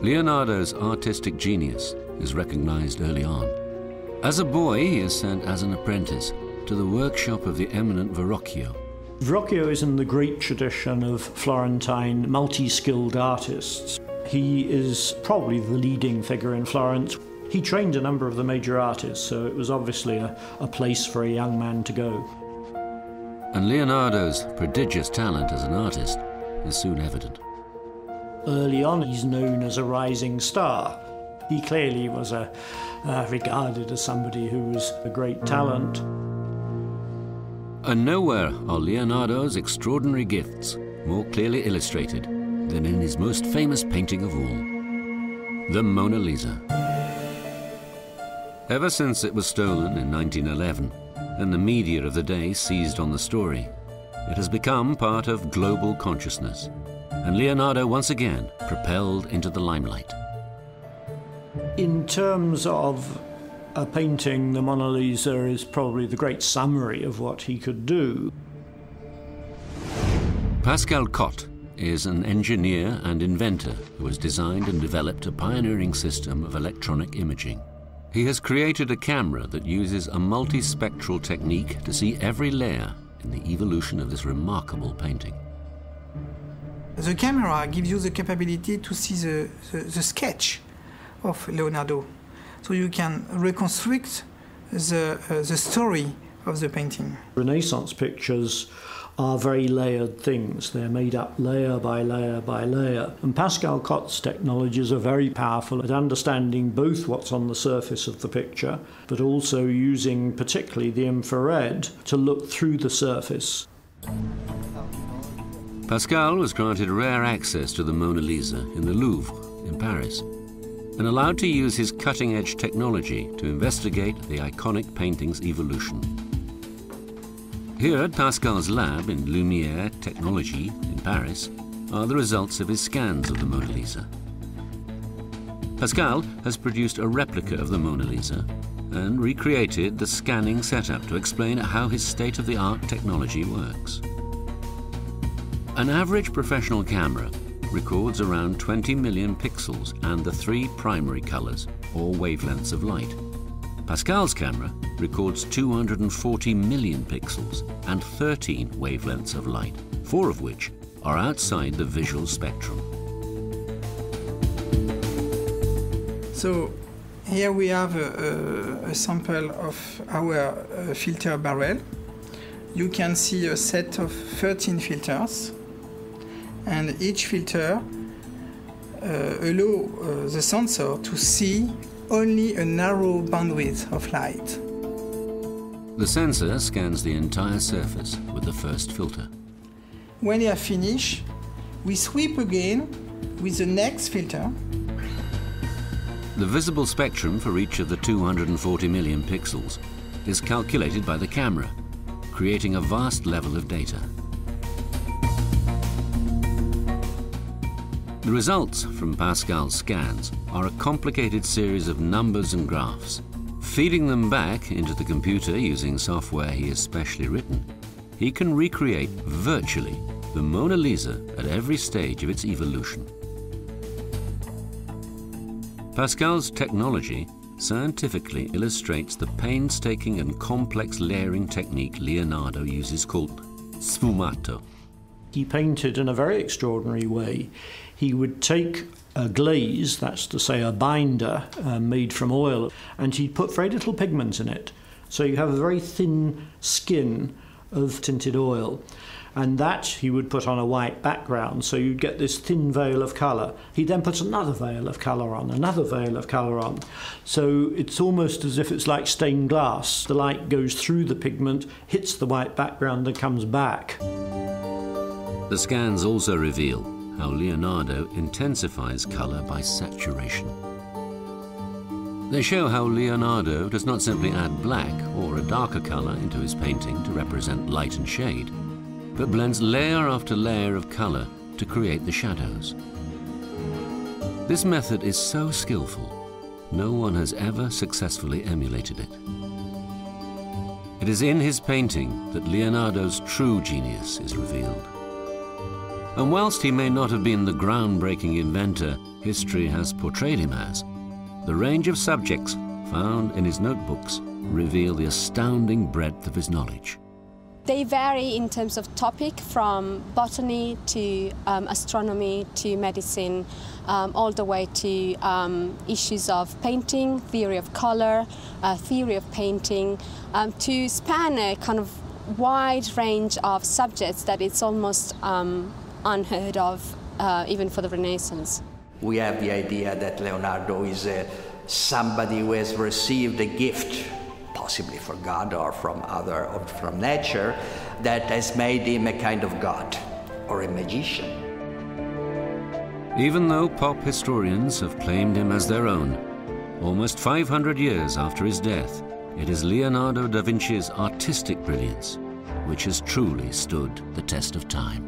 Leonardo's artistic genius is recognized early on. As a boy, he is sent as an apprentice to the workshop of the eminent Verrocchio. Verrocchio is in the great tradition of Florentine multi-skilled artists. He is probably the leading figure in Florence. He trained a number of the major artists, so it was obviously a place for a young man to go. And Leonardo's prodigious talent as an artist is soon evident. Early on, he's known as a rising star. He clearly was regarded as somebody who was a great talent. And nowhere are Leonardo's extraordinary gifts more clearly illustrated than in his most famous painting of all, the Mona Lisa. Ever since it was stolen in 1911 and the media of the day seized on the story, it has become part of global consciousness, and Leonardo once again propelled into the limelight. In terms of a painting, the Mona Lisa is probably the great summary of what he could do. Pascal Cotte is an engineer and inventor who has designed and developed a pioneering system of electronic imaging. He has created a camera that uses a multispectral technique to see every layer in the evolution of this remarkable painting. The camera gives you the capability to see the sketch of Leonardo, so you can reconstruct the story of the painting. Renaissance pictures are very layered things. They're made up layer by layer by layer. And Pascal Cotte's technologies are very powerful at understanding both what's on the surface of the picture, but also using particularly the infrared to look through the surface. Pascal was granted rare access to the Mona Lisa in the Louvre in Paris and allowed to use his cutting-edge technology to investigate the iconic painting's evolution. Here at Pascal's lab in Lumière Technology in Paris are the results of his scans of the Mona Lisa. Pascal has produced a replica of the Mona Lisa and recreated the scanning setup to explain how his state-of-the-art technology works. An average professional camera records around 20 million pixels and the three primary colors or wavelengths of light. Pascal's camera records 240 million pixels and 13 wavelengths of light, 4 of which are outside the visual spectrum. So here we have a sample of our filter barrel. You can see a set of 13 filters, and each filter allows the sensor to see only a narrow bandwidth of light. The sensor scans the entire surface with the first filter. When you are finished, we sweep again with the next filter. The visible spectrum for each of the 240 million pixels is calculated by the camera, creating a vast level of data. The results from Pascal's scans are a complicated series of numbers and graphs. Feeding them back into the computer using software he has specially written, he can recreate virtually the Mona Lisa at every stage of its evolution. Pascal's technology scientifically illustrates the painstaking and complex layering technique Leonardo uses called sfumato. He painted in a very extraordinary way. He would take a glaze, that's to say a binder made from oil, and he'd put very little pigment in it. So you have a very thin skin of tinted oil, and that he would put on a white background, so you'd get this thin veil of colour. He then puts another veil of colour on, another veil of colour on. So it's almost as if it's like stained glass. The light goes through the pigment, hits the white background and comes back. The scans also reveal how Leonardo intensifies colour by saturation. They show how Leonardo does not simply add black or a darker colour into his painting to represent light and shade, but blends layer after layer of colour to create the shadows. This method is so skillful, no one has ever successfully emulated it. It is in his painting that Leonardo's true genius is revealed. And whilst he may not have been the groundbreaking inventor history has portrayed him as, the range of subjects found in his notebooks reveal the astounding breadth of his knowledge. They vary in terms of topic, from botany to astronomy to medicine, all the way to issues of painting, theory of colour, theory of painting, to span a kind of wide range of subjects that it's almost unheard of, even for the Renaissance. We have the idea that Leonardo is somebody who has received a gift, possibly from God or from nature, that has made him a kind of god or a magician. Even though pop historians have claimed him as their own, almost 500 years after his death, it is Leonardo da Vinci's artistic brilliance which has truly stood the test of time.